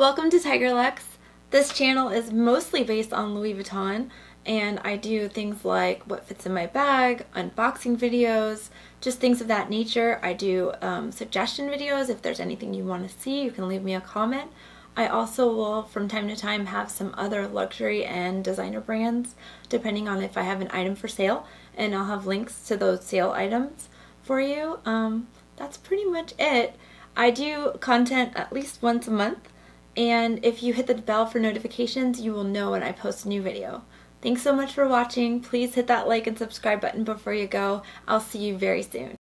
Welcome to TyGrrr Luxe. This channel is mostly based on Louis Vuitton, and I do things like what fits in my bag, unboxing videos, just things of that nature. I do suggestion videos. If there's anything you want to see, you can leave me a comment. I also will from time to time have some other luxury and designer brands, depending on if I have an item for sale, and I'll have links to those sale items for you. That's pretty much it. I do content at least once a month. And if you hit the bell for notifications, you will know when I post a new video. Thanks so much for watching. Please hit that like and subscribe button before you go. I'll see you very soon.